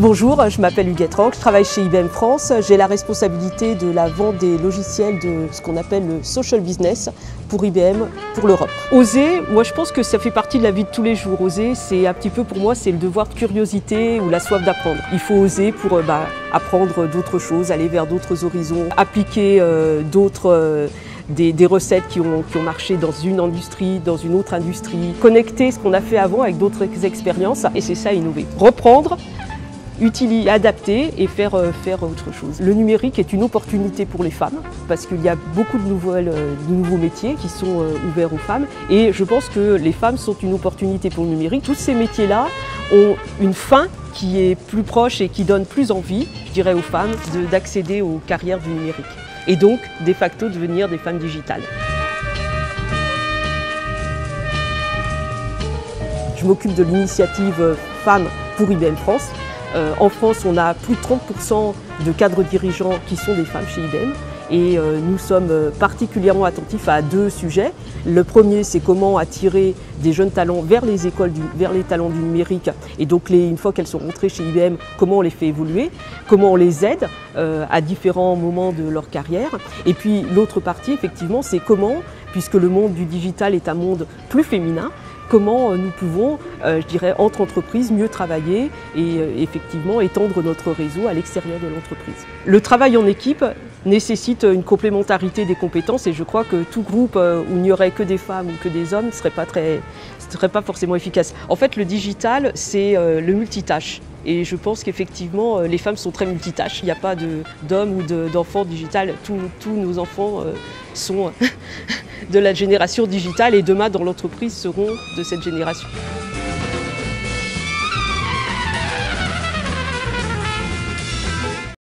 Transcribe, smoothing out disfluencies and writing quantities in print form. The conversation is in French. Bonjour, je m'appelle Huguette Ranc, je travaille chez IBM France. J'ai la responsabilité de la vente des logiciels de ce qu'on appelle le social business pour IBM, pour l'Europe. Oser, moi je pense que ça fait partie de la vie de tous les jours. Oser, c'est un petit peu pour moi, c'est le devoir de curiosité ou la soif d'apprendre. Il faut oser pour apprendre d'autres choses, aller vers d'autres horizons, appliquer des recettes qui ont marché dans une industrie, dans une autre industrie, connecter ce qu'on a fait avant avec d'autres expériences, et c'est ça, innover. Reprendre, utiliser, adapter et faire autre chose. Le numérique est une opportunité pour les femmes parce qu'il y a beaucoup de nouveaux métiers qui sont ouverts aux femmes, et je pense que les femmes sont une opportunité pour le numérique. Tous ces métiers-là ont une fin qui est plus proche et qui donne plus envie, je dirais, aux femmes d'accéder aux carrières du numérique. Et donc, de facto, devenir des femmes digitales. Je m'occupe de l'initiative Femmes pour IBM France. En France, on a plus de 30% de cadres dirigeants qui sont des femmes chez IBM. Et nous sommes particulièrement attentifs à deux sujets. Le premier, c'est comment attirer des jeunes talents vers les écoles, vers les talents du numérique. Et donc, une fois qu'elles sont rentrées chez IBM, comment on les fait évoluer, comment on les aide à différents moments de leur carrière. Et puis, l'autre partie, effectivement, c'est comment, puisque le monde du digital est un monde plus féminin, comment nous pouvons, je dirais, entre entreprises, mieux travailler et effectivement étendre notre réseau à l'extérieur de l'entreprise. Le travail en équipe nécessite une complémentarité des compétences, et je crois que tout groupe où il n'y aurait que des femmes ou que des hommes ne serait pas forcément efficace. En fait, le digital, c'est le multitâche. Et je pense qu'effectivement, les femmes sont très multitâches. Il n'y a pas d'hommes ou d'enfants digital. Tous nos enfants sont de la génération digitale, et demain, dans l'entreprise, seront de cette génération.